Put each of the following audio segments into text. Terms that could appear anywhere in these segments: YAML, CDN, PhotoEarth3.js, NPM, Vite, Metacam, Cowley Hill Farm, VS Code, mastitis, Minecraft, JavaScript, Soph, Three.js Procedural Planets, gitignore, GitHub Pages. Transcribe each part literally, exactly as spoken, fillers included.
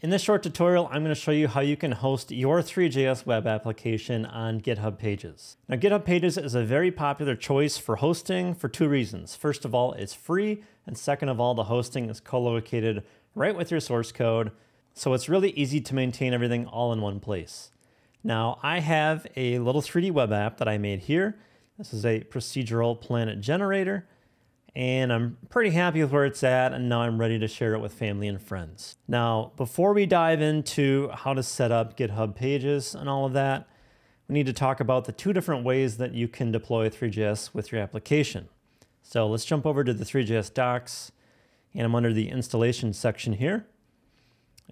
In this short tutorial, I'm going to show you how you can host your Three.js web application on GitHub Pages. Now, GitHub Pages is a very popular choice for hosting for two reasons. First of all, it's free, and second of all, the hosting is co-located right with your source code, so it's really easy to maintain everything all in one place. Now, I have a little three D web app that I made here. This is a procedural planet generator, and I'm pretty happy with where it's at, and now I'm ready to share it with family and friends. Now, before we dive into how to set up GitHub Pages and all of that, we need to talk about the two different ways that you can deploy Three.js with your application. So let's jump over to the Three.js docs, and I'm under the installation section here.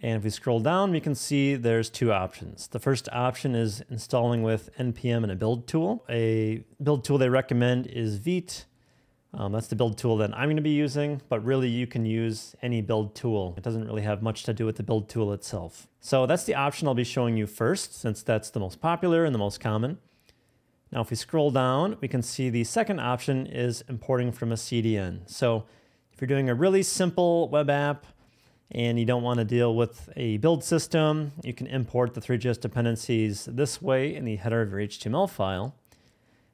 And if we scroll down, we can see there's two options. The first option is installing with N P M and a build tool. A build tool they recommend is Vite. Um, that's the build tool that I'm going to be using, but really you can use any build tool. It doesn't really have much to do with the build tool itself. So that's the option I'll be showing you first, since that's the most popular and the most common. Now, if we scroll down, we can see the second option is importing from a C D N. So if you're doing a really simple web app and you don't want to deal with a build system, you can import the Three.js dependencies this way in the header of your H T M L file.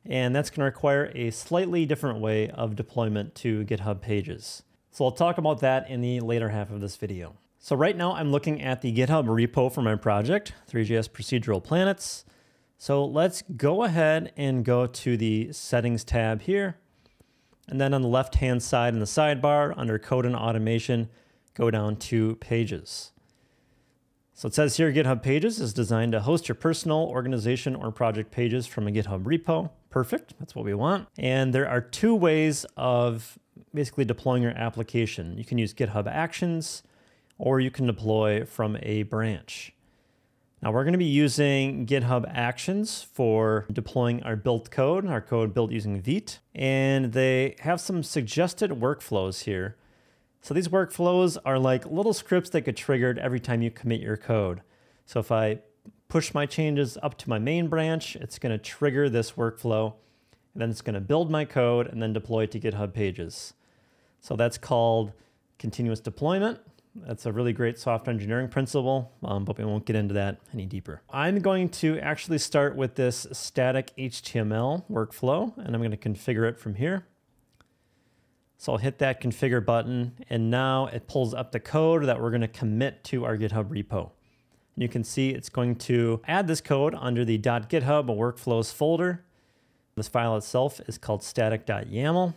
And that's going to require a slightly different way of deployment to GitHub Pages. So I'll talk about that in the later half of this video. So right now I'm looking at the GitHub repo for my project, Three.js Procedural Planets. So let's go ahead and go to the Settings tab here. And then on the left-hand side in the sidebar, under Code and Automation, go down to Pages. So it says here, GitHub Pages is designed to host your personal, organization, or project pages from a GitHub repo. Perfect, that's what we want. And there are two ways of basically deploying your application. You can use GitHub Actions, or you can deploy from a branch. Now we're going to be using GitHub Actions for deploying our built code, our code built using Vite. And they have some suggested workflows here. So these workflows are like little scripts that get triggered every time you commit your code. So if I push my changes up to my main branch, it's going to trigger this workflow, and then it's going to build my code and then deploy it to GitHub Pages. So that's called continuous deployment. That's a really great software engineering principle, um, but we won't get into that any deeper. I'm going to actually start with this static H T M L workflow, and I'm going to configure it from here. So I'll hit that configure button, and now it pulls up the code that we're going to commit to our GitHub repo. And you can see it's going to add this code under the .github workflows folder. This file itself is called static dot yaml.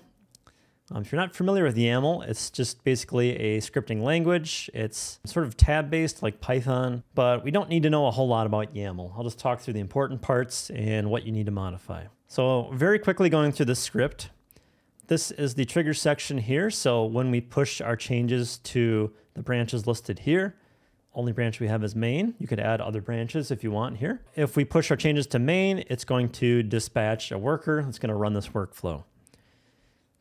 Um, if you're not familiar with YAML, it's just basically a scripting language. It's sort of tab-based like Python, but we don't need to know a whole lot about YAML. I'll just talk through the important parts and what you need to modify. So very quickly going through this script. This is the trigger section here, so when we push our changes to the branches listed here, only branch we have is main. You could add other branches if you want here. If we push our changes to main, it's going to dispatch a worker that's going to run this workflow.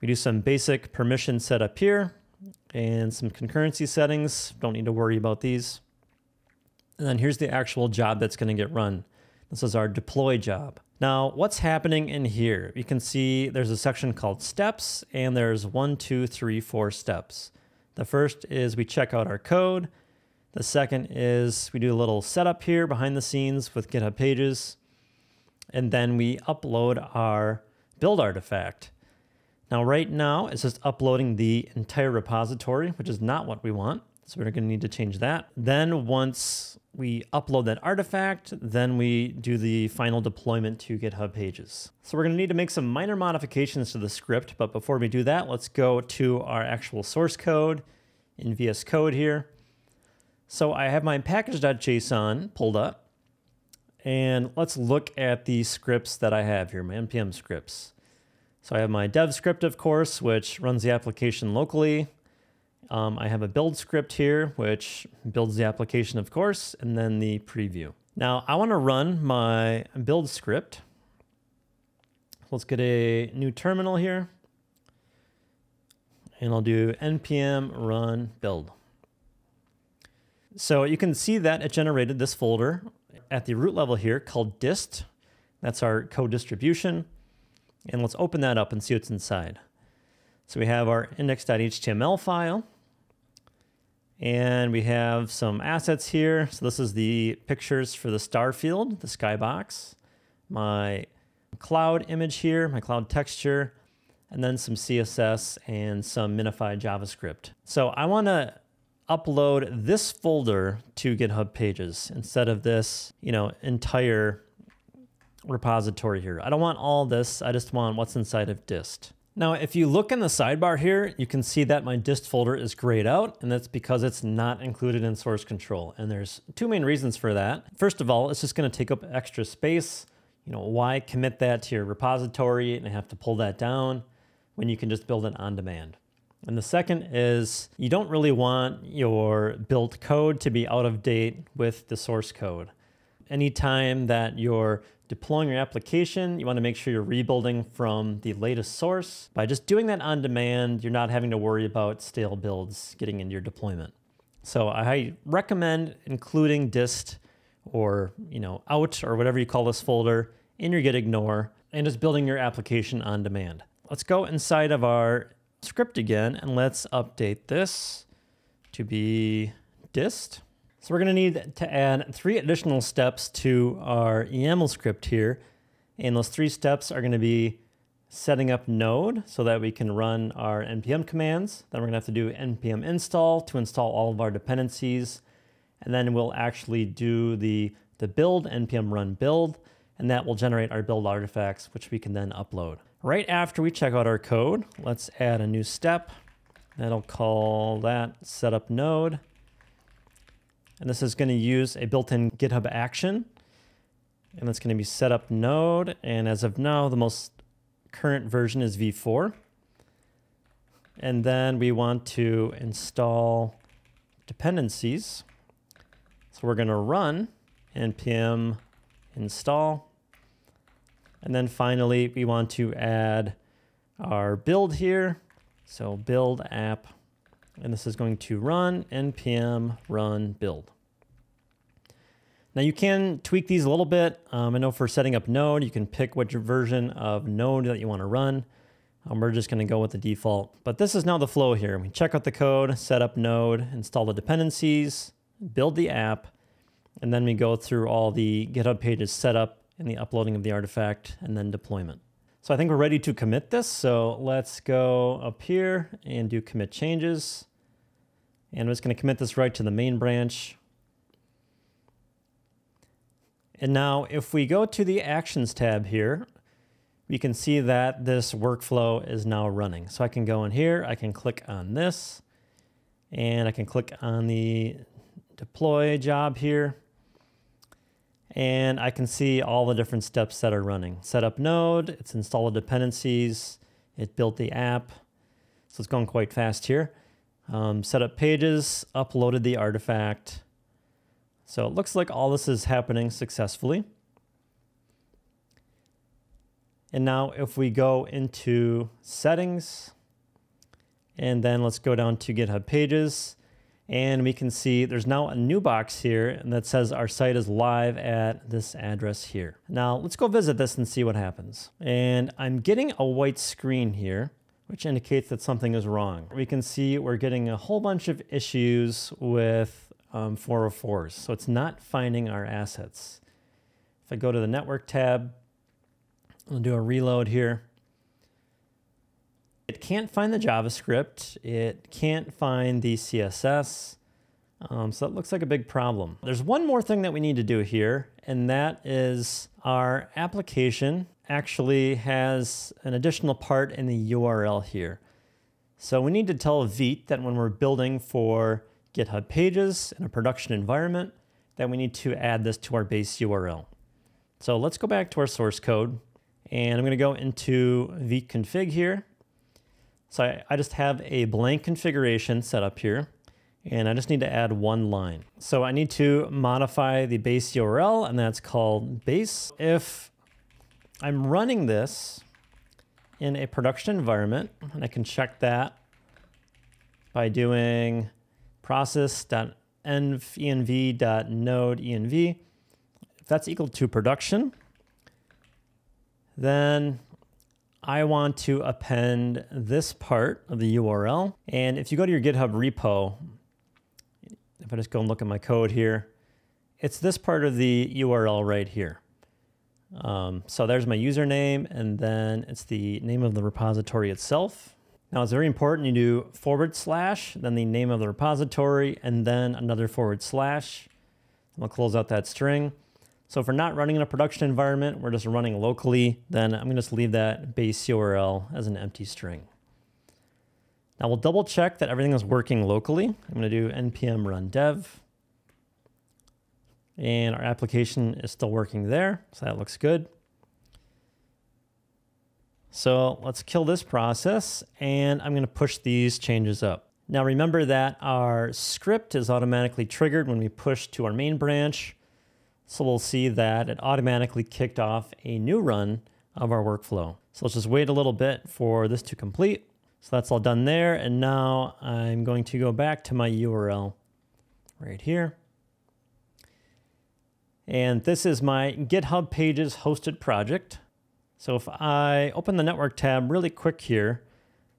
We do some basic permission setup here and some concurrency settings. Don't need to worry about these. And then here's the actual job that's going to get run. This is our deploy job. Now, what's happening in here? You can see there's a section called steps, and there's one, two, three, four steps. The first is we check out our code. The second is we do a little setup here behind the scenes with GitHub Pages. And then we upload our build artifact. Now, right now, it's just uploading the entire repository, which is not what we want. So we're going to need to change that. Then once we upload that artifact, then we do the final deployment to GitHub Pages. So we're going to need to make some minor modifications to the script. But before we do that, let's go to our actual source code in V S Code here. So I have my package dot json pulled up. And let's look at the scripts that I have here, my N P M scripts. So I have my dev script, of course, which runs the application locally. Um, I have a build script here, which builds the application, of course, and then the preview. Now, I want to run my build script. Let's get a new terminal here. And I'll do N P M run build. So you can see that it generated this folder at the root level here called dist. That's our code distribution. And let's open that up and see what's inside. So we have our index dot H T M L file. And we have some assets here. So this is the pictures for the star field, the skybox, my cloud image here, my cloud texture, and then some C S S and some minified JavaScript. So I want to upload this folder to GitHub Pages instead of this, you know, entire repository here. I don't want all this. I just want what's inside of dist. Now, if you look in the sidebar here, you can see that my dist folder is grayed out, and that's because it's not included in source control. And there's two main reasons for that. First of all, it's just gonna take up extra space. You know, why commit that to your repository and have to pull that down when you can just build it on demand? And the second is you don't really want your built code to be out of date with the source code. Anytime that you're deploying your application, you want to make sure you're rebuilding from the latest source. By just doing that on demand, you're not having to worry about stale builds getting into your deployment. So I recommend including dist or, you know, out or whatever you call this folder in your gitignore and just building your application on demand. Let's go inside of our script again and let's update this to be dist. So we're gonna need to add three additional steps to our YAML script here. And those three steps are gonna be setting up node so that we can run our N P M commands. Then we're gonna have to do N P M install to install all of our dependencies. And then we'll actually do the, the build, N P M run build, and that will generate our build artifacts, which we can then upload. Right after we check out our code, let's add a new step. That'll call that setup node. And this is going to use a built-in GitHub action, and that's going to be setup node. And as of now, the most current version is v four. And then we want to install dependencies. So we're going to run npm install. And then finally, we want to add our build here. So build app. And this is going to run npm run build. Now you can tweak these a little bit. Um, I know for setting up node, you can pick what your version of node that you want to run. Um, we're just going to go with the default. But this is now the flow here. We check out the code, set up node, install the dependencies, build the app, and then we go through all the GitHub Pages setup and the uploading of the artifact and then deployment. So I think we're ready to commit this. So let's go up here and do commit changes. And I'm just going to commit this right to the main branch. And now if we go to the actions tab here, we can see that this workflow is now running. So I can go in here, I can click on this, and I can click on the deploy job here. And I can see all the different steps that are running. Set up node, it's installed dependencies, it built the app. So it's going quite fast here. Um, set up pages, uploaded the artifact. So it looks like all this is happening successfully. And now if we go into settings, and then let's go down to GitHub Pages, and we can see there's now a new box here, and that says our site is live at this address here. Now let's go visit this and see what happens. And I'm getting a white screen here, which indicates that something is wrong. We can see we're getting a whole bunch of issues with um, four oh fours. So it's not finding our assets. If I go to the network tab, I'll do a reload here. It can't find the JavaScript, it can't find the C S S, um, so that looks like a big problem. There's one more thing that we need to do here, and that is our application actually has an additional part in the U R L here. So we need to tell Vite that when we're building for GitHub Pages in a production environment, that we need to add this to our base U R L. So let's go back to our source code, and I'm going to go into vite config here. So I, I just have a blank configuration set up here, and I just need to add one line. So I need to modify the base U R L, and that's called base. If I'm running this in a production environment, and I can check that by doing process dot env dot node env, if that's equal to production, then I want to append this part of the U R L. And if you go to your GitHub repo, I just go and look at my code here, it's this part of the U R L right here. Um, so there's my username, and then it's the name of the repository itself. Now it's very important you do forward slash, then the name of the repository, and then another forward slash. We'll close out that string. So if we're not running in a production environment, we're just running locally, then I'm gonna just leave that base U R L as an empty string. Now we'll double check that everything is working locally. I'm gonna do N P M run dev. And our application is still working there, so that looks good. So let's kill this process, and I'm gonna push these changes up. Now remember that our script is automatically triggered when we push to our main branch. So we'll see that it automatically kicked off a new run of our workflow. So let's just wait a little bit for this to complete. So that's all done there. And now I'm going to go back to my U R L right here. And this is my GitHub Pages hosted project. So if I open the network tab really quick here,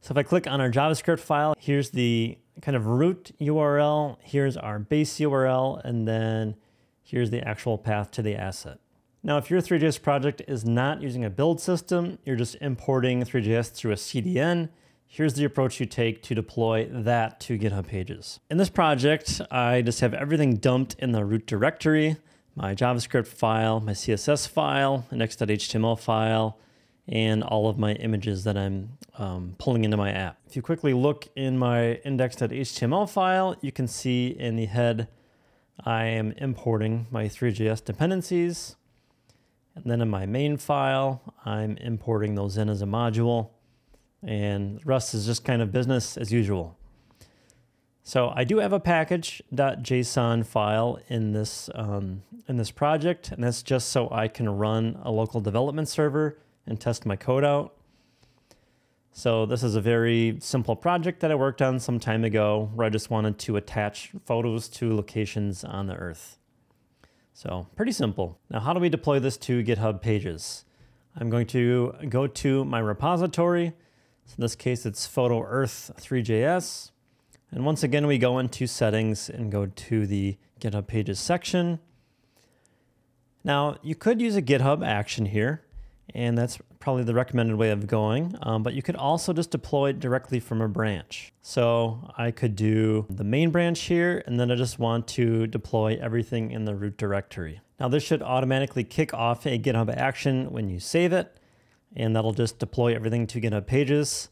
so if I click on our JavaScript file, here's the kind of root U R L, here's our base U R L, and then here's the actual path to the asset. Now, if your three J S project is not using a build system, you're just importing three J S through a C D N, here's the approach you take to deploy that to GitHub Pages. In this project, I just have everything dumped in the root directory, my JavaScript file, my C S S file, an index dot H T M L file, and all of my images that I'm um, pulling into my app. If you quickly look in my index dot H T M L file, you can see in the head I am importing my three J S dependencies. And then in my main file, I'm importing those in as a module. And the rest is just kind of business as usual. So I do have a package dot J S O N file in this, um, in this project, and that's just so I can run a local development server and test my code out. So this is a very simple project that I worked on some time ago where I just wanted to attach photos to locations on the earth. So pretty simple. Now, how do we deploy this to GitHub Pages? I'm going to go to my repository. So in this case, it's Photo Earth three J S. And once again, we go into settings and go to the GitHub Pages section. Now you could use a GitHub action here, and that's probably the recommended way of going, um, but you could also just deploy it directly from a branch. So I could do the main branch here, and then I just want to deploy everything in the root directory. Now this should automatically kick off a GitHub action when you save it, and that'll just deploy everything to GitHub Pages.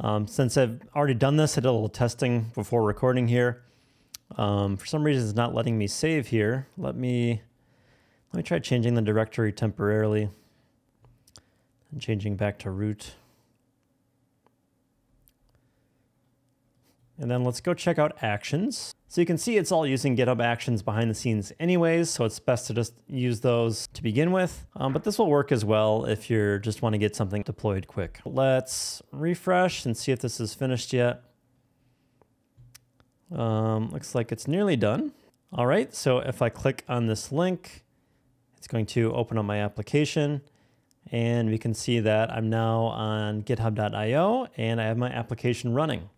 Um, since I've already done this, I did a little testing before recording here. Um, for some reason, it's not letting me save here. Let me, let me try changing the directory temporarily. Changing back to root. And then let's go check out actions. So you can see it's all using GitHub actions behind the scenes anyways, so it's best to just use those to begin with. Um, but this will work as well if you just want to get something deployed quick. Let's refresh and see if this is finished yet. Um, looks like it's nearly done. All right, so if I click on this link, it's going to open up my application. And we can see that I'm now on github dot I O and I have my application running.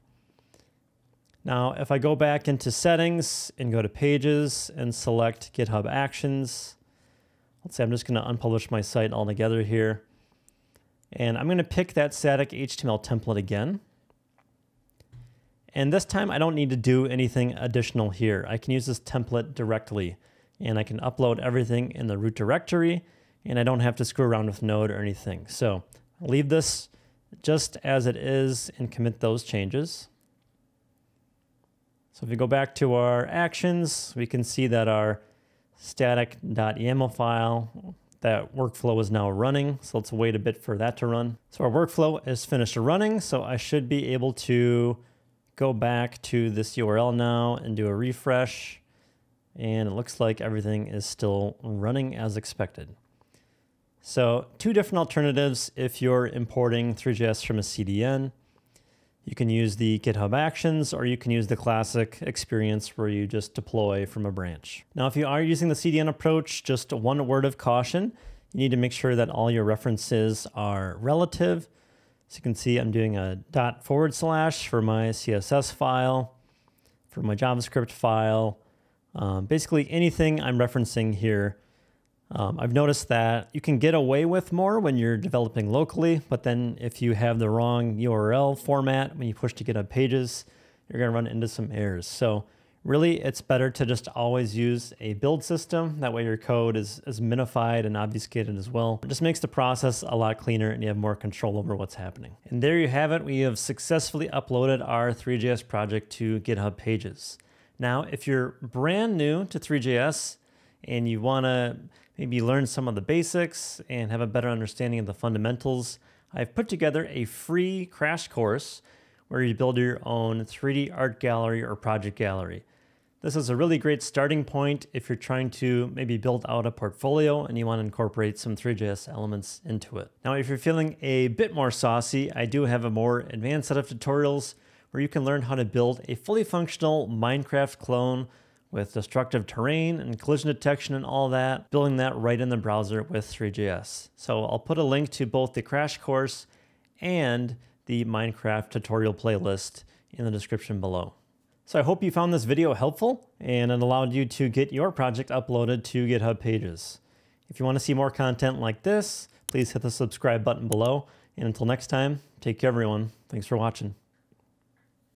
Now, if I go back into settings and go to pages and select GitHub actions, let's say I'm just going to unpublish my site altogether here. And I'm going to pick that static H T M L template again. And this time I don't need to do anything additional here. I can use this template directly, and I can upload everything in the root directory, and I don't have to screw around with Node or anything. So leave this just as it is and commit those changes. So if we go back to our actions, we can see that our static dot Y A M L file, that workflow is now running. So let's wait a bit for that to run. So our workflow is finished running. So I should be able to go back to this U R L now and do a refresh. And it looks like everything is still running as expected. So two different alternatives if you're importing three J S from a C D N. You can use the GitHub Actions, or you can use the classic experience where you just deploy from a branch. Now, if you are using the C D N approach, just one word of caution. You need to make sure that all your references are relative. So you can see I'm doing a dot forward slash for my C S S file, for my JavaScript file, Um, basically anything I'm referencing here, um, I've noticed that you can get away with more when you're developing locally, but then if you have the wrong U R L format, when you push to GitHub Pages, you're gonna run into some errors. So really it's better to just always use a build system. That way your code is, is minified and obfuscated as well. It just makes the process a lot cleaner and you have more control over what's happening. And there you have it. We have successfully uploaded our Three.js project to GitHub Pages. Now, if you're brand new to Three.js and you want to maybe learn some of the basics and have a better understanding of the fundamentals, I've put together a free crash course where you build your own three D art gallery or project gallery. This is a really great starting point if you're trying to maybe build out a portfolio and you want to incorporate some Three.js elements into it. Now, if you're feeling a bit more saucy, I do have a more advanced set of tutorials where you can learn how to build a fully functional Minecraft clone with destructive terrain and collision detection and all that, building that right in the browser with Three.js. So I'll put a link to both the crash course and the Minecraft tutorial playlist in the description below. So I hope you found this video helpful and it allowed you to get your project uploaded to GitHub Pages. If you want to see more content like this, please hit the subscribe button below. And until next time, take care everyone. Thanks for watching.